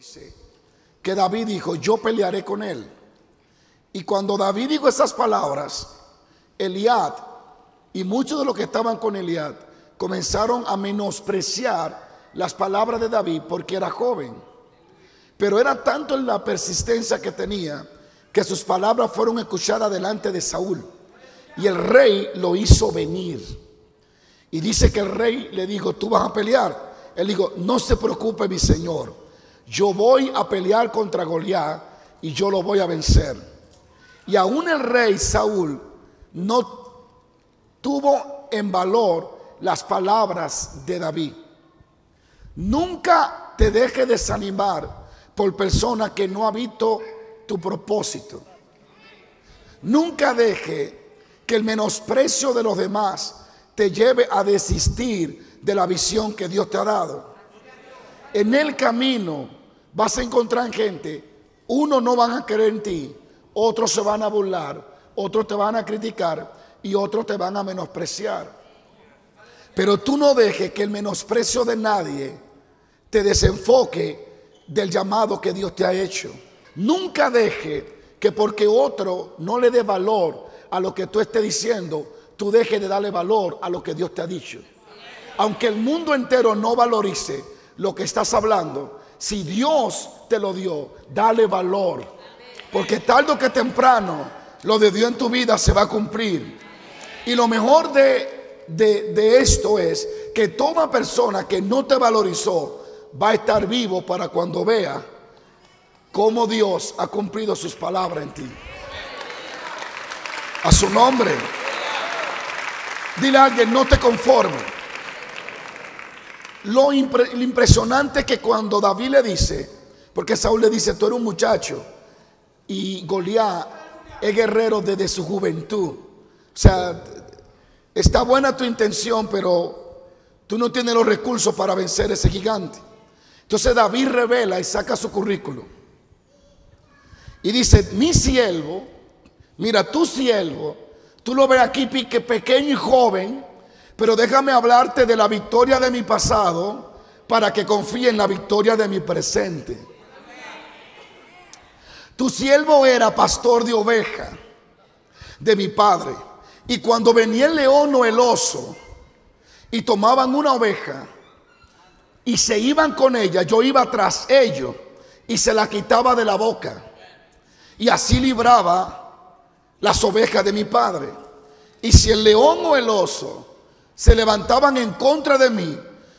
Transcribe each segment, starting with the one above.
dice que David dijo: yo pelearé con él. Y cuando David dijo esas palabras, Eliab y muchos de los que estaban con Eliab comenzaron a menospreciar las palabras de David porque era joven. Pero era tanto la persistencia que tenía que sus palabras fueron escuchadas delante de Saúl, y el rey lo hizo venir. Y dice que el rey le dijo: tú vas a pelear. Él dijo: no se preocupe, mi señor, yo voy a pelear contra Goliat y yo lo voy a vencer. Y aún el rey Saúl no tuvo en valor las palabras de David. Nunca te dejes desanimar por personas que no han visto tu propósito. Nunca deje que el menosprecio de los demás te lleve a desistir de la visión que Dios te ha dado. En el camino vas a encontrar gente. Uno no van a creer en ti, otros se van a burlar, otros te van a criticar y otros te van a menospreciar. Pero tú no dejes que el menosprecio de nadie te desenfoque del llamado que Dios te ha hecho. Nunca deje que porque otro no le dé valor a lo que tú estés diciendo, tú dejes de darle valor a lo que Dios te ha dicho. Aunque el mundo entero no valorice lo que estás hablando, si Dios te lo dio, dale valor. Porque tarde o que temprano lo de Dios en tu vida se va a cumplir. Y lo mejor de esto es que toda persona que no te valorizó va a estar vivo para cuando vea cómo Dios ha cumplido sus palabras en ti. A su nombre. Dile a alguien: no te conformes. Lo impresionante es que cuando David le dice, porque Saúl le dice: tú eres un muchacho, y Goliat es guerrero desde su juventud. O sea, está buena tu intención, pero tú no tienes los recursos para vencer a ese gigante. Entonces David revela y saca su currículum. Y dice: mi siervo, mira, tu siervo, tú lo ves aquí que pequeño y joven, pero déjame hablarte de la victoria de mi pasado para que confíe en la victoria de mi presente. Tu siervo era pastor de oveja de mi padre, y cuando venía el león o el oso y tomaban una oveja y se iban con ella, yo iba tras ellos y se la quitaba de la boca. Y así libraba las ovejas de mi padre. Y si el león o el oso se levantaban en contra de mí,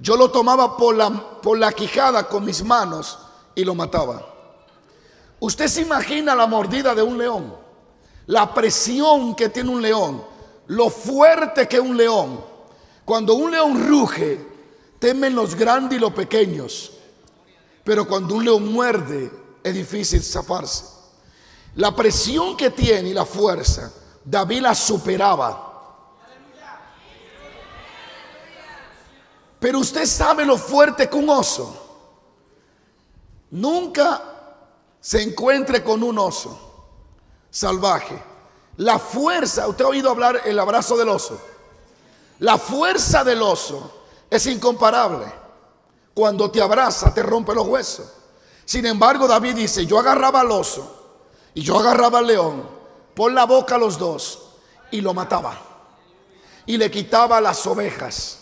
yo lo tomaba por la quijada con mis manos y lo mataba. Usted se imagina la mordida de un león, la presión que tiene un león, lo fuerte que es un león. Cuando un león ruge, temen los grandes y los pequeños. Pero cuando un león muerde, es difícil zafarse. La presión que tiene y la fuerza, David la superaba. Pero usted sabe lo fuerte que un oso. Nunca se encuentre con un oso salvaje. La fuerza, usted ha oído hablar el abrazo del oso. La fuerza del oso es incomparable. Cuando te abraza te rompe los huesos. Sin embargo, David dice: yo agarraba al oso y yo agarraba al león por la boca a los dos y lo mataba y le quitaba las ovejas.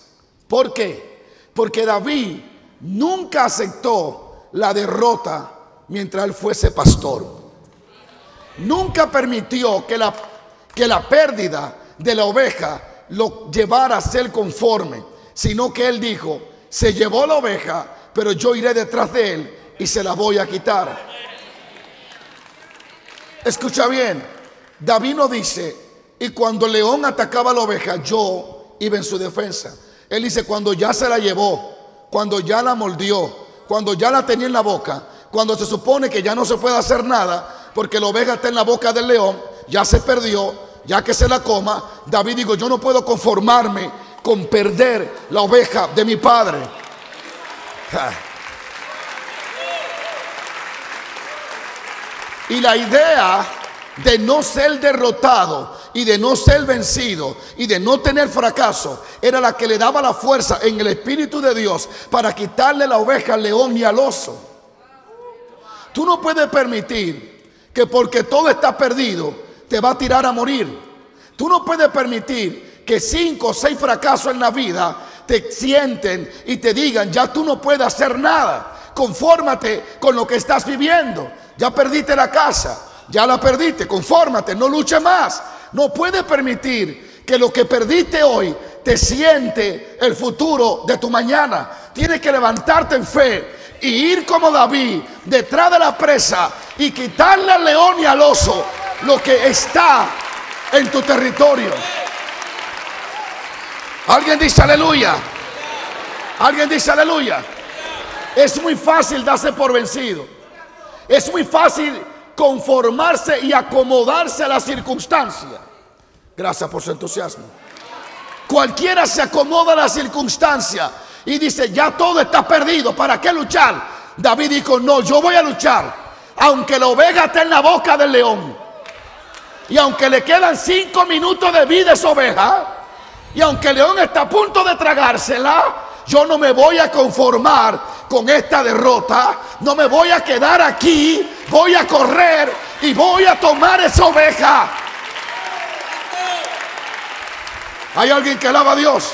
¿Por qué? Porque David nunca aceptó la derrota mientras él fuese pastor. Nunca permitió que la pérdida de la oveja lo llevara a ser conforme, sino que él dijo: se llevó la oveja, pero yo iré detrás de él y se la voy a quitar. Escucha bien, David no dice: y cuando el león atacaba a la oveja, yo iba en su defensa. Él dice: cuando ya se la llevó, cuando ya la mordió, cuando ya la tenía en la boca, cuando se supone que ya no se puede hacer nada porque la oveja está en la boca del león, ya se perdió, ya que se la coma. David dijo: yo no puedo conformarme con perder la oveja de mi padre. Y la idea de no ser derrotado y de no ser vencido y de no tener fracaso era la que le daba la fuerza en el Espíritu de Dios para quitarle la oveja al león y al oso. Tú no puedes permitir que porque todo está perdido, te va a tirar a morir. Tú no puedes permitir que 5 o 6 fracasos en la vida te sienten y te digan, ya tú no puedes hacer nada. Confórmate con lo que estás viviendo. Ya perdiste la casa, ya la perdiste, confórmate, no luches más. No puedes permitir que lo que perdiste hoy te siente el futuro de tu mañana. Tienes que levantarte en fe y ir como David detrás de la presa y quitarle al león y al oso lo que está en tu territorio. Alguien dice aleluya. Alguien dice aleluya. Es muy fácil darse por vencido. Es muy fácil conformarse y acomodarse a la circunstancia. Gracias por su entusiasmo. Cualquiera se acomoda a la circunstancia y dice, ya todo está perdido, ¿para qué luchar? David dijo, no, yo voy a luchar, aunque la oveja esté en la boca del león, y aunque le quedan 5 minutos de vida a esa oveja, y aunque el león está a punto de tragársela, yo no me voy a conformar con esta derrota. No me voy a quedar aquí. Voy a correr y voy a tomar esa oveja. Hay alguien que alaba a Dios.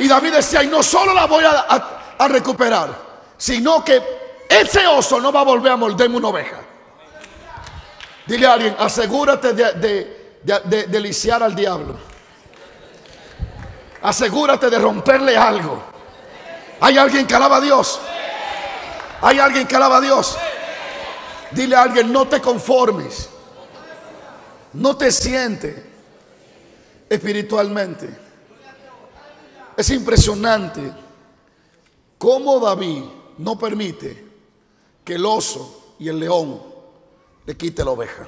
Y David decía, y no solo la voy a recuperar, sino que ese oso no va a volver a morderme una oveja. Dile a alguien, asegúrate de lisiar al diablo. Asegúrate de romperle algo. Hay alguien que alaba a Dios. Hay alguien que alaba a Dios. Dile a alguien, no te conformes. No te sientes espiritualmente. Es impresionante cómo David no permite que el oso y el león le quite la oveja.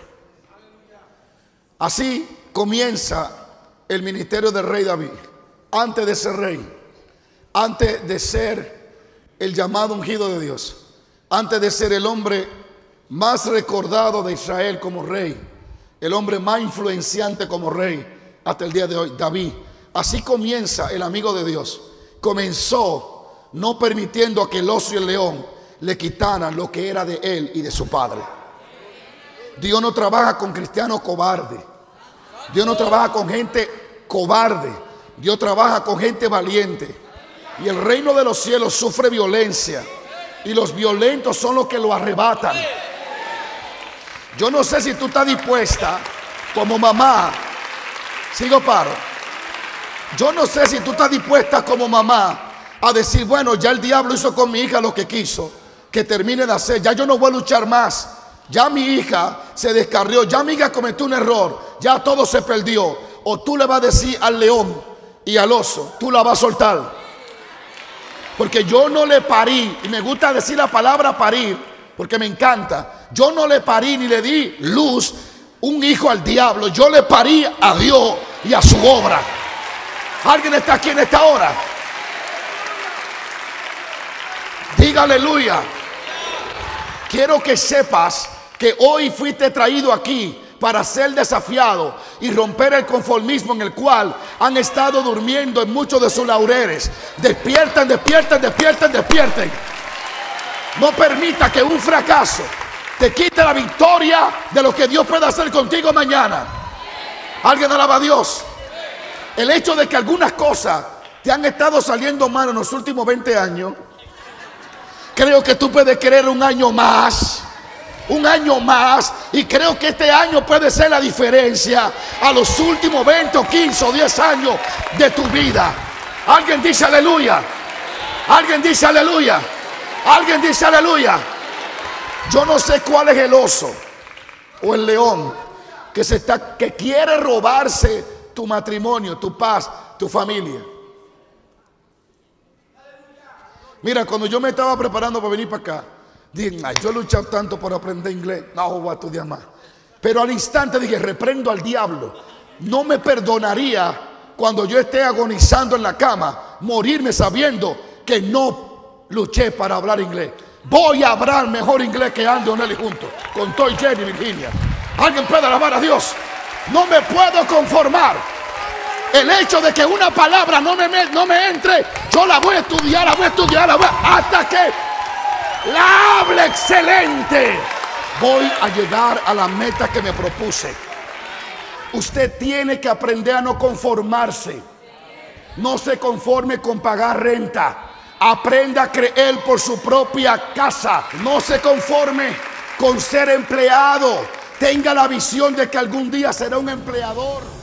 Así comienza el ministerio del rey David. Antes de ser rey, antes de ser el llamado ungido de Dios, antes de ser el hombre más recordado de Israel como rey, el hombre más influenciante como rey hasta el día de hoy, David, así comienza el amigo de Dios. Comenzó no permitiendo a que el oso y el león le quitaran lo que era de él y de su padre. Dios no trabaja con cristianos cobardes. Dios no trabaja con gente cobarde. Dios trabaja con gente valiente. Y el reino de los cielos sufre violencia, y los violentos son los que lo arrebatan. Yo no sé si tú estás dispuesta como mamá. Sigo paro. Yo no sé si tú estás dispuesta como mamá a decir, bueno, ya el diablo hizo con mi hija lo que quiso, que termine de hacer. Ya yo no voy a luchar más. Ya mi hija se descarrió. Ya mi hija cometió un error. Ya todo se perdió. O tú le vas a decir al león y al oso, tú la vas a soltar. Porque yo no le parí. Y me gusta decir la palabra parir, porque me encanta. Yo no le parí ni le di luz un hijo al diablo. Yo le parí a Dios y a su obra. ¿Alguien está aquí en esta hora? Diga aleluya. Quiero que sepas que hoy fuiste traído aquí para ser desafiado y romper el conformismo en el cual han estado durmiendo en muchos de sus laureles. Despierten, despierten, despierten, despierten. No permita que un fracaso te quite la victoria de lo que Dios pueda hacer contigo mañana. Alguien alaba a Dios. El hecho de que algunas cosas te han estado saliendo mal en los últimos 20 años, creo que tú puedes querer un año más. Un año más, y creo que este año puede ser la diferencia a los últimos 20 o 15 o 10 años de tu vida. Alguien dice aleluya. Alguien dice aleluya. Alguien dice aleluya. Yo no sé cuál es el oso o el león que quiere robarse tu matrimonio, tu paz, tu familia. Mira, cuando yo me estaba preparando para venir para acá, dije, ay, yo he luchado tanto por aprender inglés, no voy a estudiar más. Pero al instante dije, reprendo al diablo. No me perdonaría cuando yo esté agonizando en la cama, morirme sabiendo que no luché para hablar inglés. Voy a hablar mejor inglés que Andy O'Neil y juntos, con Toy Jenny Virginia. Alguien puede alabar a Dios. No me puedo conformar. El hecho de que una palabra no me entre, yo la voy a estudiar, hasta que La habla excelente. Voy a llegar a la meta que me propuse. Usted tiene que aprender a no conformarse. No se conforme con pagar renta. Aprenda a creer por su propia casa. No se conforme con ser empleado. Tenga la visión de que algún día será un empleador.